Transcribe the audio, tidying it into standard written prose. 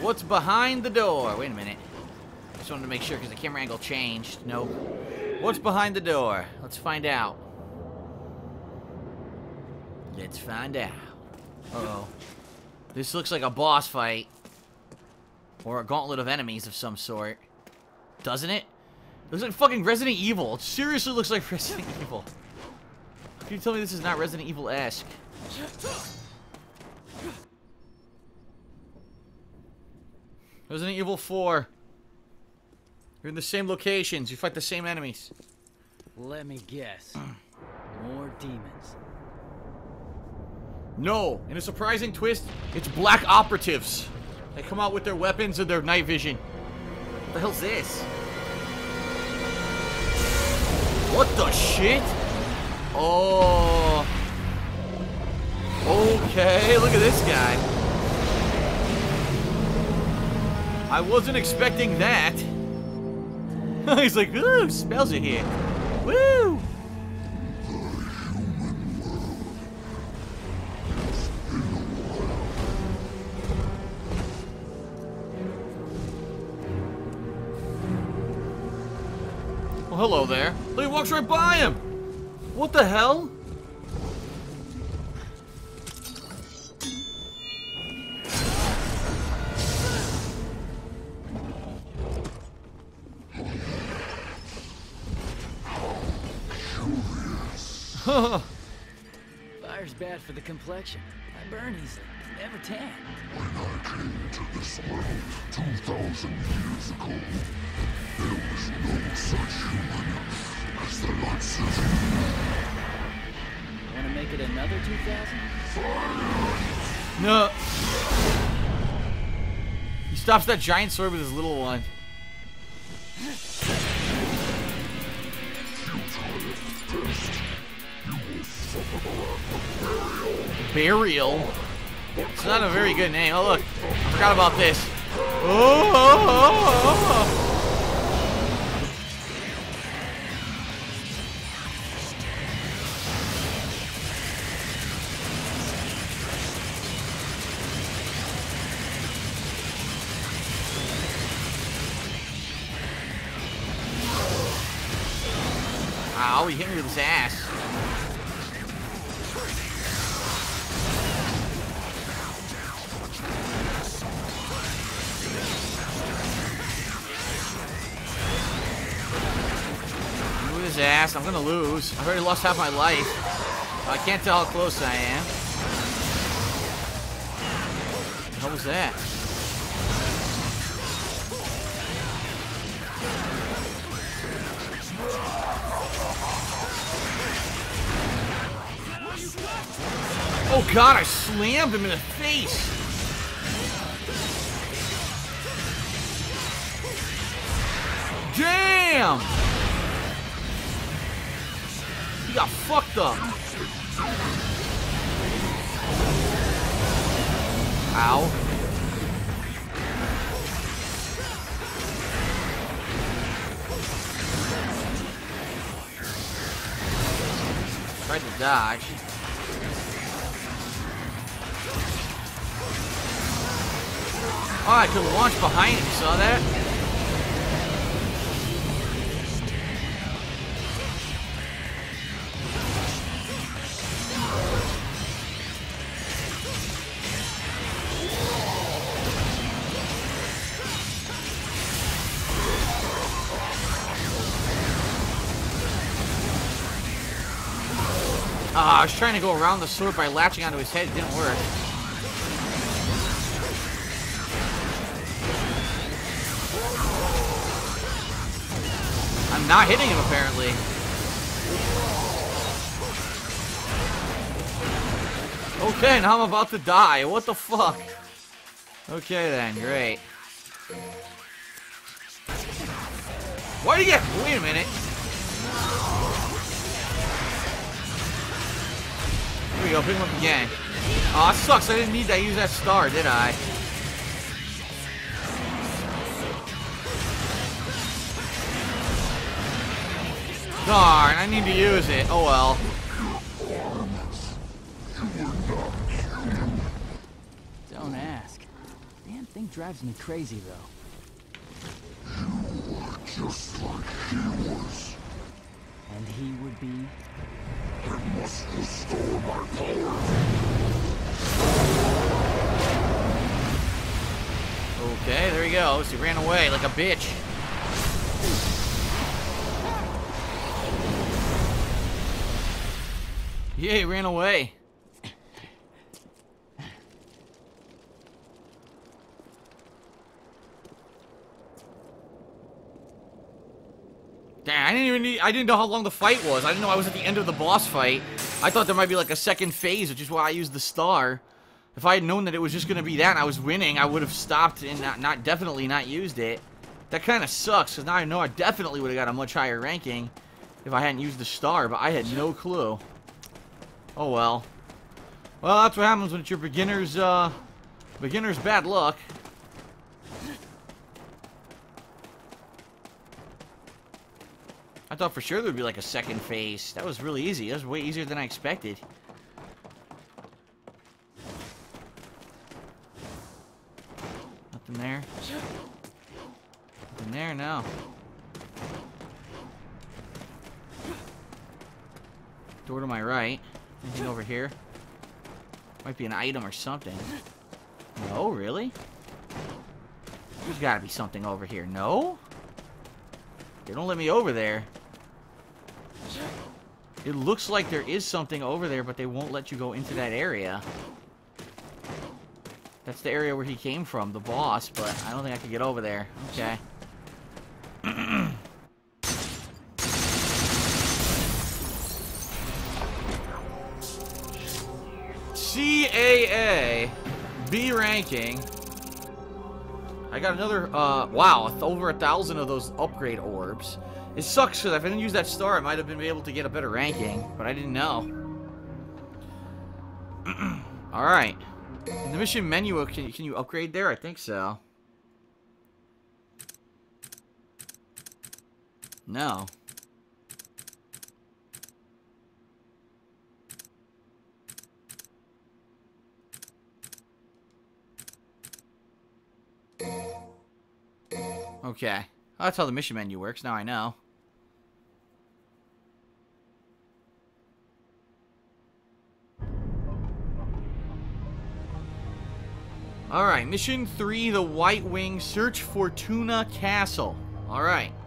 What's behind the door? Wait a minute. I just wanted to make sure because the camera angle changed. Nope. What's behind the door? Let's find out. Let's find out. Uh-oh. This looks like a boss fight. Or a gauntlet of enemies of some sort. Doesn't it? It looks like fucking Resident Evil. It seriously looks like Resident Evil. Can you tell me this is not Resident Evil-esque? Resident Evil 4. You're in the same locations. You fight the same enemies. Let me guess. More demons. No! In a surprising twist, it's black operatives. They come out with their weapons and their night vision. What the hell's this? What the shit? Oh. Okay, look at this guy. I wasn't expecting that. He's like, ooh, smells are here. Woo! Hello there. Look, he walks right by him! What the hell? Fire's bad for the complexion. I burn easily. Never tan. When I came to this world 2,000 years ago, there was no such human as the likes of you. Wanna make it another 2,000? No. He stops that giant sword with his little one. Berial? It's not a very good name. Oh look, I forgot about this. Oh, oh, oh, oh. Ow, he hit me with his ass. With his ass, I'm gonna lose. I've already lost half my life. I can't tell how close I am. What the hell was that? Oh god, I slammed him in the face! Damn! He got fucked up. Ow. Tried to dodge. Oh, I could launch behind him, saw that? I was trying to go around the sword by latching onto his head, it didn't work. I'm not hitting him, apparently. Okay, now I'm about to die. What the fuck? Okay, then. Great. Why do you get... Wait a minute. Here we go. Pick him up again. Aw, sucks. I didn't need to use that star, did I? Darn, I need to use it. Oh well. Don't ask. Man, thing drives me crazy, though. You were just like he was. And he would be? I must restore my power. Okay, there he goes. He ran away like a bitch. Yeah, he ran away. Dang, I didn't know how long the fight was. I didn't know I was at the end of the boss fight. I thought there might be like a second phase, which is why I used the star. If I had known that it was just gonna be that and I was winning, I would have stopped and definitely not used it. That kind of sucks, because now I know I definitely would have got a much higher ranking if I hadn't used the star, but I had no clue. Oh well. Well, that's what happens when it's your beginner's bad luck. I thought for sure there would be like a second phase. That was really easy. That was way easier than I expected. Nothing there. Nothing there, no. Door to my right. Anything over here? Might be an item or something. No, really? There's gotta be something over here. No? They don't let me over there. It looks like there is something over there, but they won't let you go into that area. That's the area where he came from, the boss, but I don't think I could get over there. Okay. CAA B ranking. I got another wow, over 1,000 of those upgrade orbs. It sucks because if I didn't use that star, I might have been able to get a better ranking, but I didn't know. All right, in the mission menu, can you upgrade there? I think so. No. Okay. Well, that's how the mission menu works. Now I know. Alright. Mission 3, the White Wing. Search Fortuna Castle. Alright.